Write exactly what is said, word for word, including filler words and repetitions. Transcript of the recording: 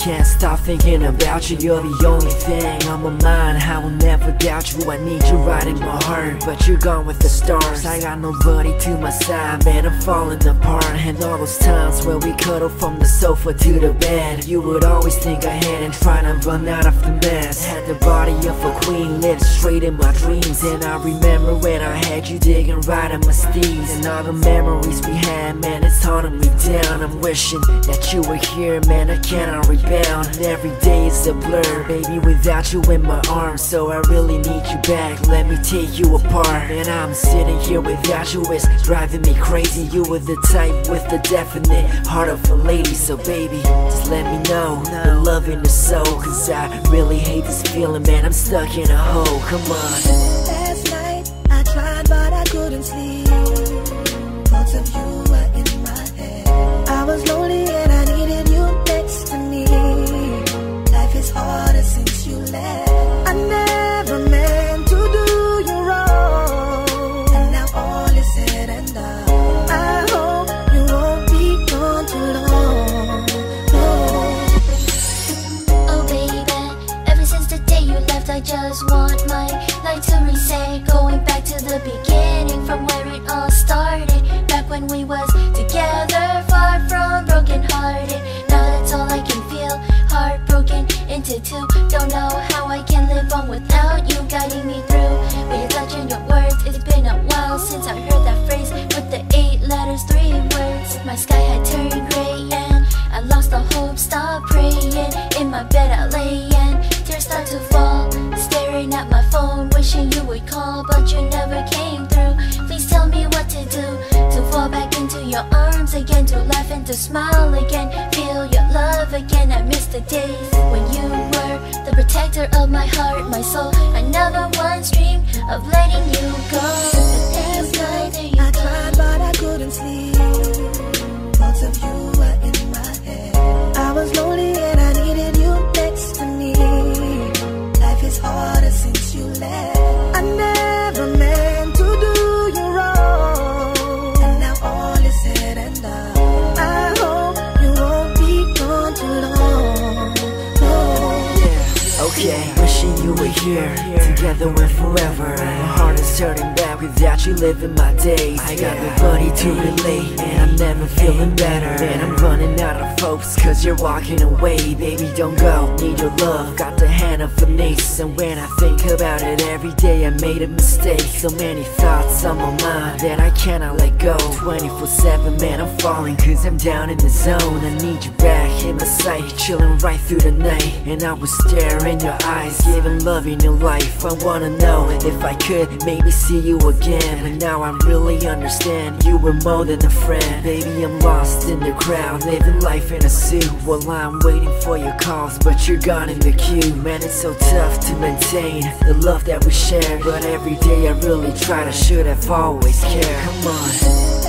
can't stop thinking about you. You're the only thing on my mind. I will never doubt you. I need you right in my heart, but you're gone with the stars. I got nobody to my side, man, I'm falling apart. And all those times where we cuddle from the sofa to the bed, you would always think ahead and try to run out of the mess. Had the body of a queen, lived straight in my dreams. And I remember when I had you digging right in my steez. And all the memories we had, man, it's haunting me down. I'm wishing that you were here, man, I cannot rebound. And every day is a blur, baby, without you in my arms. So I really need you back, let me take you apart. And I'm sitting here without you, it's driving me crazy. You were the type with the definite heart of a lady. So baby, just let me know the love in the soul, cause I really hate this feeling, man, I'm stuck in a hole, come on. Last night, I tried but I couldn't sleep. Thoughts of you were in my head. I was lonely and I needed you next to me. Life is harder since you left. I never meant to do you wrong, and now all is said and done. I hope you won't be gone too long, no. Oh baby, ever since the day you left, I just want my life to reset. Going back to the beginning, from where it all started, back when we was together, far from broken hearted. Now that's all I can feel, heartbroken into two. Don't know how I can live on without you guiding me through. With your touch and your words, it's been a while since I heard that phrase with the eight letters, three words. My sky had turned gray and I lost all hope, stopped praying. In my bed I lay and tears start to fall, staring at my phone, wishing you would call, but you never came through. Please tell me what to do, to fall back into your arms again, to laugh and to smile again, feel your love again. I miss the days when you were the protector of my heart, my soul. I never once dreamed of letting you go. Last night I tried but I couldn't sleep. Thoughts of you were in my head. I was lonely and I needed you next to me. Life is harder since you left. I never meant to do you wrong, and now all is said and done. I hope you won't be gone too long, no. Yeah, okay, wishing you were here, together and forever. My heart is turning back without you living my days. I got nobody to relate, and I'm never feeling better. And I'm running out of hopes, cause you're walking away. Baby, don't go, need your love, got the hand of an ace. And when I think about it every day, I made a mistake. So many thoughts on my mind that I cannot let go. Twenty-four seven, man, I'm falling, cause I'm down in the zone. I need you back in my sight, chilling right through the night. And I was staring in your eyes, giving love in your life. I wanna know if I could maybe see you again. And now I really understand, you were more than a friend. Baby, I'm lost in the crowd, living life in a suit, while I'm waiting for your calls, but you're gone in the queue. Man, it's so tough to maintain the love that we share, but every day I really try, I should have always cared. Come on.